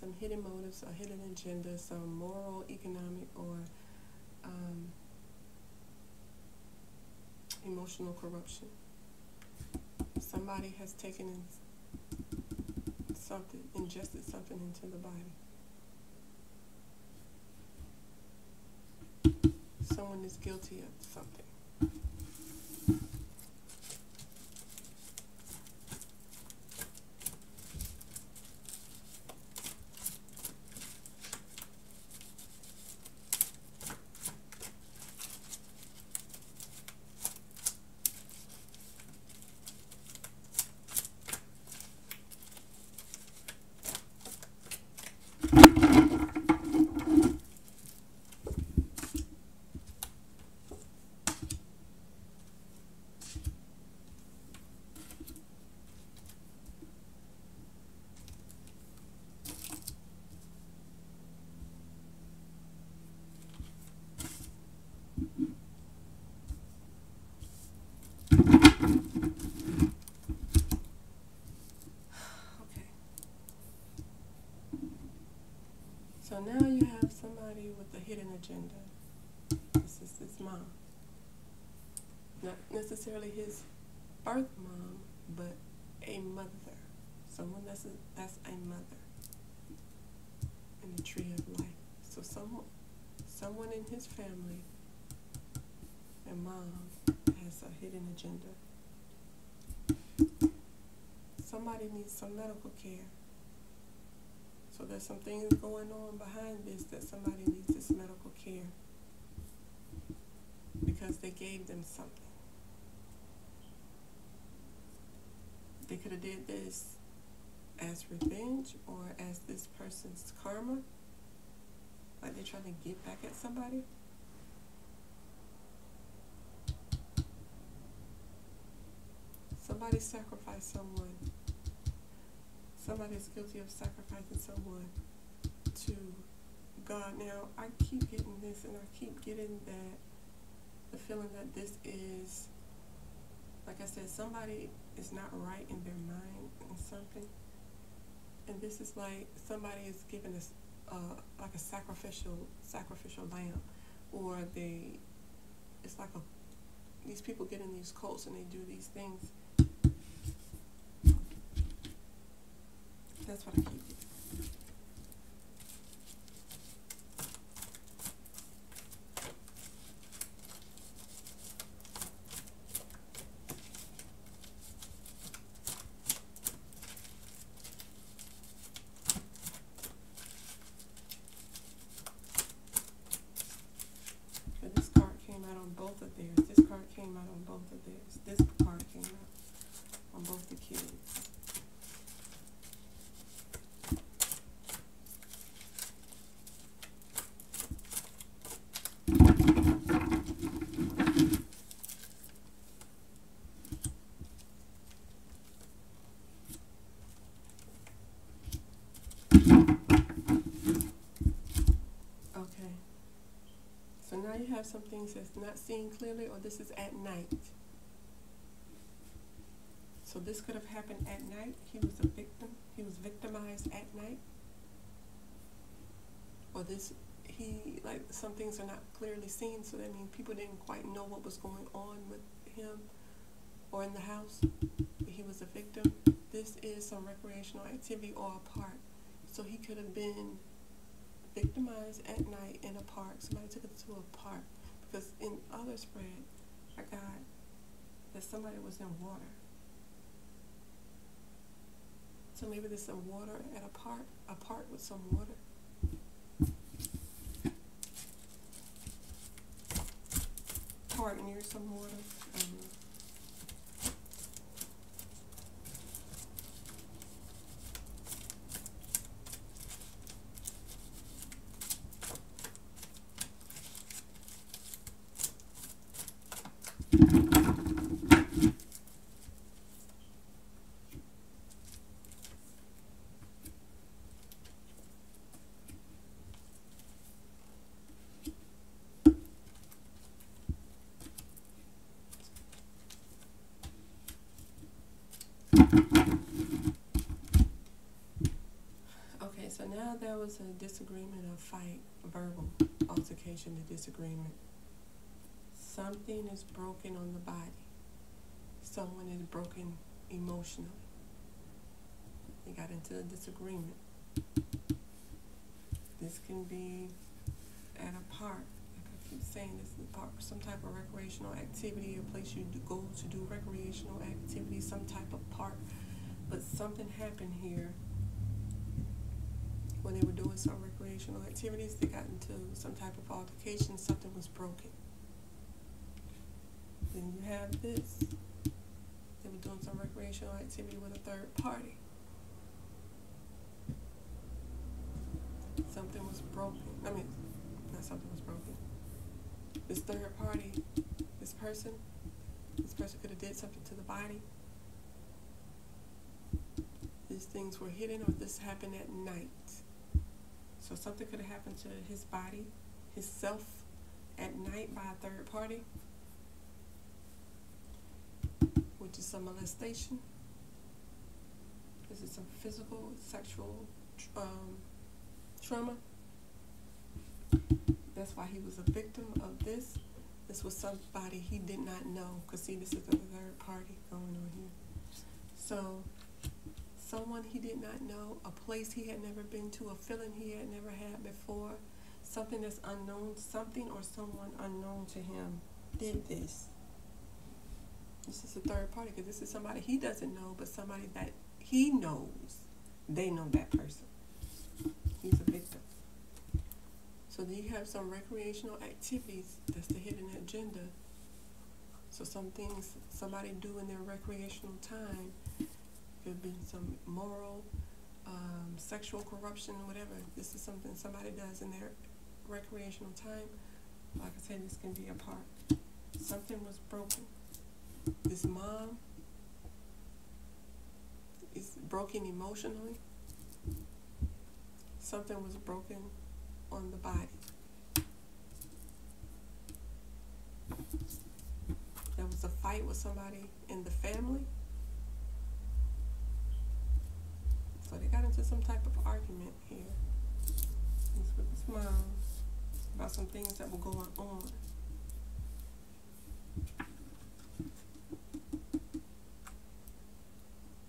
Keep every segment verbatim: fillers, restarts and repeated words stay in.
some hidden motives or hidden agenda, some moral, economic, or um, emotional corruption. Somebody has taken in something, ingested something into the body. Someone is guilty of something. So now you have somebody with a hidden agenda. This is his mom. Not necessarily his birth mom, but a mother. Someone that's a, that's a mother in the tree of life. So someone, someone in his family, a mom, has a hidden agenda. Somebody needs some medical care. So there's some things going on behind this that somebody needs this medical care because they gave them something. They could have did this as revenge or as this person's karma, like they're trying to get back at somebody. Somebody sacrificed someone. Somebody is guilty of sacrificing someone to God. Now, I keep getting this and I keep getting that, the feeling that this is, like I said, somebody is not right in their mind and something. And this is like somebody is given us uh, like a sacrificial, sacrificial lamb, or they, it's like a, these people get in these cults and they do these things. That's what I keep doing. But this card came out on both of theirs. This card came out on both of theirs. This card came out on both the kids. Have some things that's not seen clearly, or this is at night. So this could have happened at night. He was a victim. He was victimized at night. Or this, he, like, some things are not clearly seen, so that means people didn't quite know what was going on with him or in the house. He was a victim. This is some recreational activity or a park. So he could have been victimized at night in a park. Somebody took it to a park, because in other spread, I got that somebody was in water. So maybe there's some water at a park, a park with some water. Park near some water. Um, No, there was a disagreement, a fight, a verbal altercation, a disagreement. Something is broken on the body. Someone is broken emotionally. They got into a disagreement. This can be at a park. Like I keep saying, this is a park, some type of recreational activity, a place you go to do recreational activity, some type of park. But something happened here. When they were doing some recreational activities, they got into some type of altercation, something was broken. Then you have this. They were doing some recreational activity with a third party. Something was broken. I mean, not something was broken. This third party, this person, this person could have did something to the body. These things were hidden, or this happened at night. So something could have happened to his body, his self, at night by a third party, which is some molestation. This is some physical, sexual um, trauma. That's why he was a victim of this. This was somebody he did not know, because see, this is the third party going on here. So someone he did not know, a place he had never been to, a feeling he had never had before, something that's unknown, something or someone unknown to him did this. This is a third party, because this is somebody he doesn't know, but somebody that he knows, they know that person. He's a victim. So then you have some recreational activities, that's the hidden agenda. So some things somebody do in their recreational time. There have been some moral, um, sexual corruption, whatever. This is something somebody does in their recreational time. Like I said, this can be a part. Something was broken. This mom is broken emotionally. Something was broken on the body. There was a fight with somebody in the family. So they got into some type of argument here. It's with his mom about some things that were going on.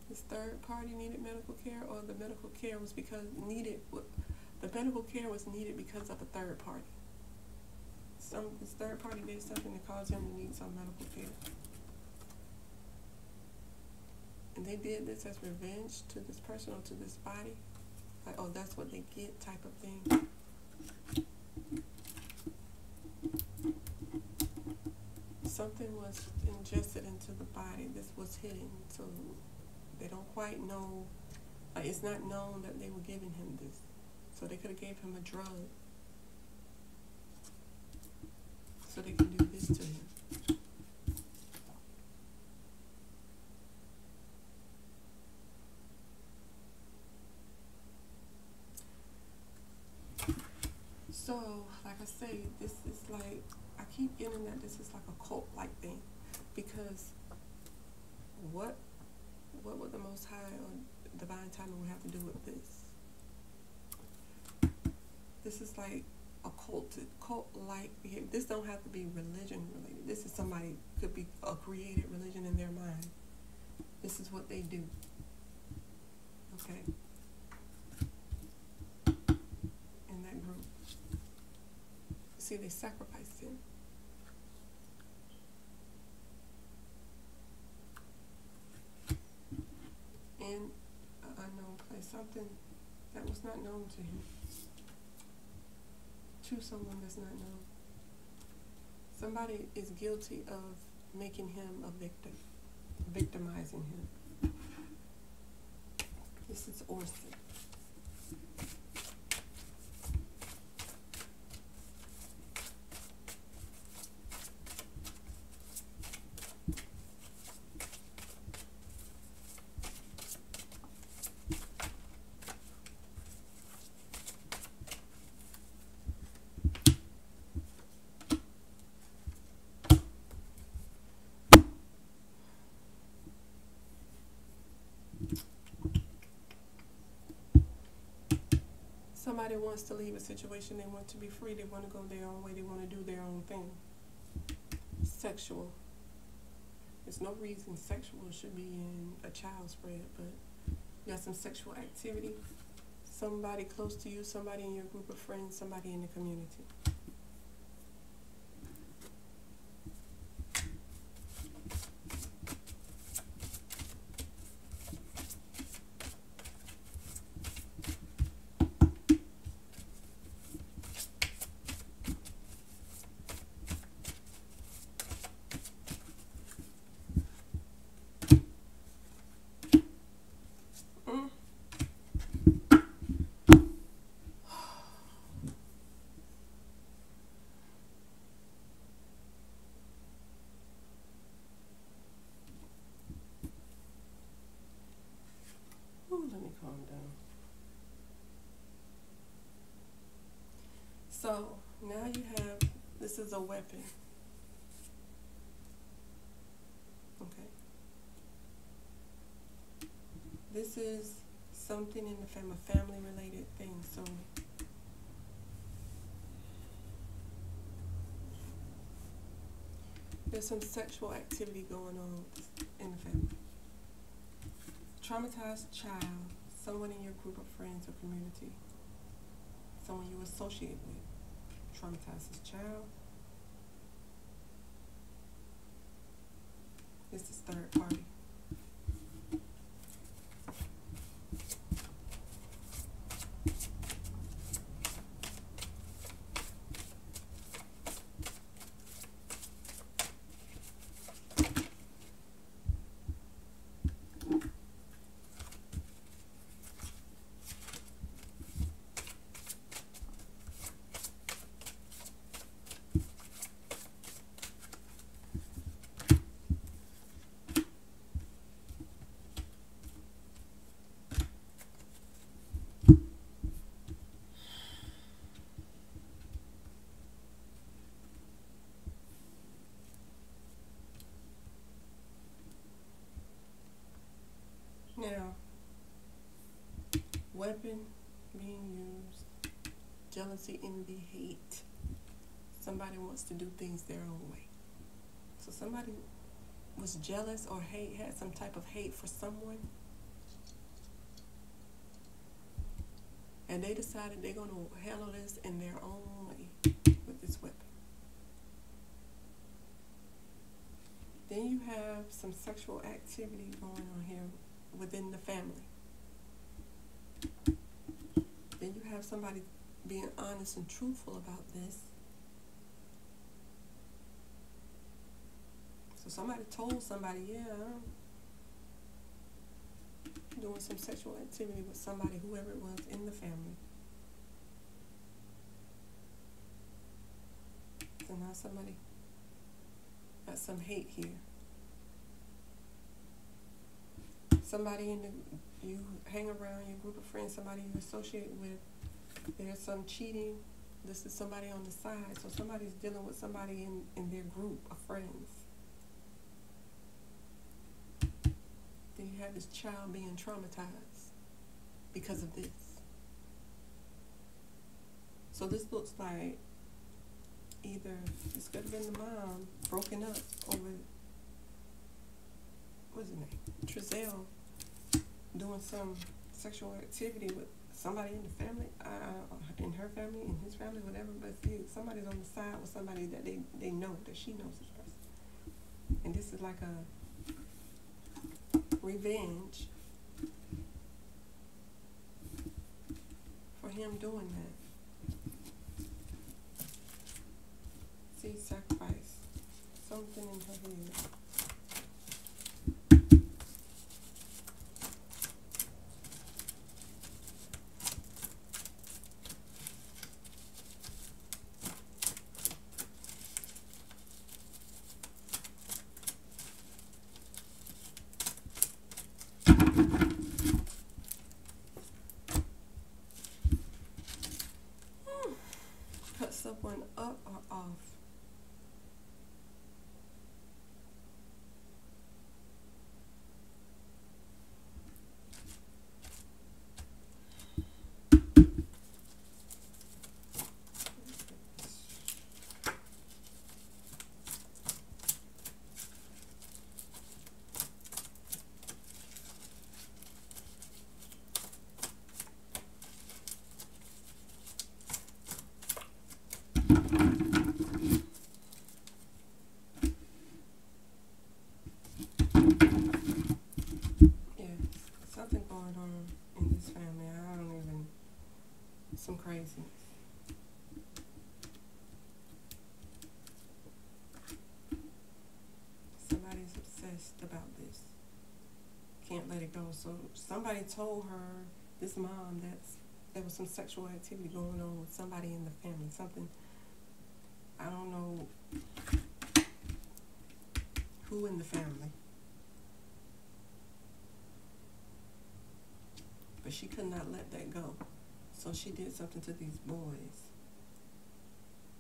This third party needed medical care, or the medical care was because needed. The medical care was needed because of a third party. Some this third party did something that caused him to need some medical care. And they did this as revenge to this person or to this body. Like, oh, that's what they get, type of thing. Something was ingested into the body. This was hidden. So they don't quite know. Like, it's not known that they were giving him this. So they could have gave him a drug. So they could do this to him. So, like I say, this is like, I keep getting that this is like a cult-like thing, because what what would the Most High or Divine Timing would have to do with this? This is like a cult, cult-like behavior. This don't have to be religion-related. This is somebody, could be a created religion in their mind. This is what they do. Okay. In that group. See, they sacrificed him. In an unknown place, something that was not known to him. To someone that's not known. Somebody is guilty of making him a victim, victimizing him. This is Orson. somebody wants to leave a situation, they want to be free, they want to go their own way, they want to do their own thing. Sexual. There's no reason sexual should be in a child's bread, but you got some sexual activity, somebody close to you, somebody in your group of friends, somebody in the community. So now you have, this is a weapon. Okay. This is something in the family, a family related thing. So there's some sexual activity going on in the family. Traumatized child, someone in your group of friends or community, someone you associate with. Traumatized this child. This is third party. Now, weapon being used, jealousy, envy, hate. Somebody wants to do things their own way. So somebody was jealous or hate, had some type of hate for someone, and they decided they're going to handle this in their own way with this weapon. Then you have some sexual activity going on here within the family. Then you have somebody being honest and truthful about this. So somebody told somebody, yeah, I'm doing some sexual activity with somebody, whoever it was in the family. So now somebody got some hate here. Somebody in the, you hang around your group of friends, somebody you associate with, there's some cheating. This is somebody on the side. So somebody's dealing with somebody in, in their group of friends. Then you have this child being traumatized because of this. So this looks like either this could have been the mom broken up over, what's his name? Trizelle. Doing some sexual activity with somebody in the family, uh, in her family, in his family, whatever, but see, somebody's on the side with somebody that they, they know, that she knows this person. And this is like a revenge for him doing that. See, sacrifice. Something in her head. Someone up or off. can't let it go. So somebody told her, this mom, that's there was some sexual activity going on with somebody in the family. Something, I don't know who in the family. But she could not let that go. So she did something to these boys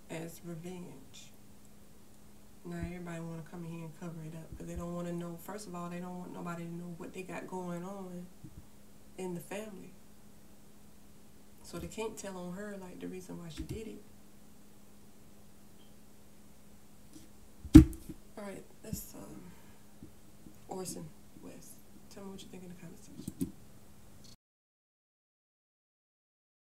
as revenge. Now everybody want to come in here and cover it up because they don't want to know. First of all, they don't want nobody to know what they got going on in the family. So they can't tell on her like the reason why she did it. All right, that's um, Orson West. Tell me what you think in the comment section.